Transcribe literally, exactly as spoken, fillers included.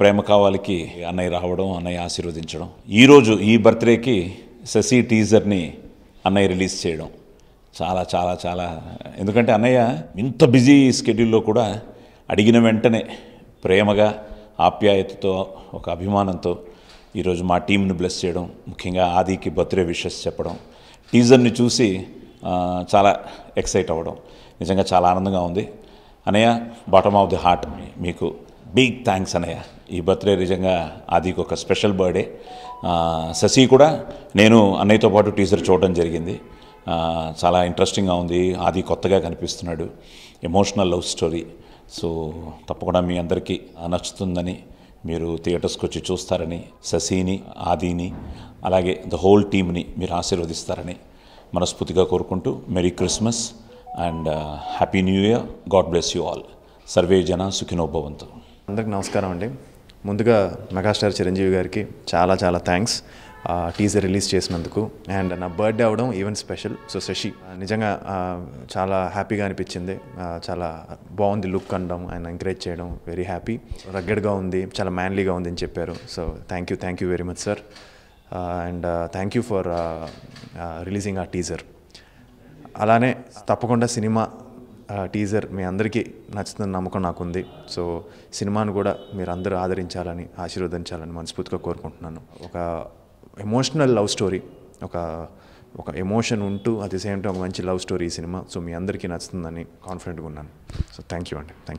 ప్రేమ కావాలికి అన్నయ్య రావడం అన్నయ్య ఆశీర్వదించడం ఈ రోజు ఈ బర్త్డే కి శశి టీజర్ ని అన్నయ్య రిలీజ్ చేయడం చాలా చాలా చాలా ఎందుకంటే అన్నయ్య ఇంత బిజీ షెడ్యూల్ లో కూడా అడిగిన వెంటనే ప్రేమగా ఆప్యాయతతో ఒక అభిమానంతో ఈ రోజు మా టీం ని బ్లెస్ చేయడం ముఖ్యంగా ఆదికి బర్త్డే విషెస్ చెప్పడం టీజర్ ని చూసి చాలా ఎక్సైట్ అవడం నిజంగా చాలా ఆనందంగా ఉంది అన్నయ్య బాటమ్ ఆఫ్ ది హార్ట్ మీకు బిగ్ థాంక్స్ అన్నయ్య ఈ బర్త్డే నిజంగా ఆదికి ఒక స్పెషల్ బర్త్డే శశి కూడా నేను అన్నయ్యతో పాటు టీజర్ చూడడం జరిగింది చాలా ఇంట్రెస్టింగ్గా ఉంది ఆది కొత్తగా కనిపిస్తున్నాడు ఎమోషనల్ లవ్ స్టోరీ సో తప్పకుండా మీ అందరికీ నచ్చుతుందని మీరు థియేటర్స్కి వచ్చి చూస్తారని శశిని ఆదిని అలాగే ద హోల్ టీమ్ని మీరు ఆశీర్వదిస్తారని మనస్ఫూర్తిగా కోరుకుంటూ merry Christmas and happy new year God bless you all సర్వే జన సుఖినో భవంతు అందరికీ నమస్కారం అండి ముందుగా మెగాస్టార్ చిరంజీవి గారికి చాలా చాలా థ్యాంక్స్ టీజర్ రిలీజ్ చేసినందుకు అండ్ నా బర్త్డే అవడం ఈవెన్ స్పెషల్ సో శశి నిజంగా చాలా హ్యాపీగా అనిపించింది చాలా బాగుంది లుక్ అనడం ఆయన ఎంకరేజ్ చేయడం వెరీ హ్యాపీ రగ్గడ్గా ఉంది చాలా మ్యాన్లీగా ఉంది అని చెప్పారు so thank you thank you very much sir and thank you for releasing ఆ టీజర్ అలానే తప్పకుండా సినిమా టీజర్ మీ అందరికీ నచ్చుతుందని నమ్మకం నాకుంది సో సినిమాను కూడా మీరు అందరూ ఆదరించాలని ఆశీర్వదించాలని మనస్ఫూర్తిగా కోరుకుంటున్నాను ఒక ఎమోషనల్ లవ్ స్టోరీ ఒక ఒక ఎమోషన్ ఉంటూ అట్ ది సేమ్ టైం ఒక మంచి లవ్ స్టోరీ ఈ సినిమా సో మీ అందరికీ నచ్చుతుందని కాన్ఫిడెంట్గా ఉన్నాను సో థ్యాంక్ యూ అండి థ్యాంక్ యూ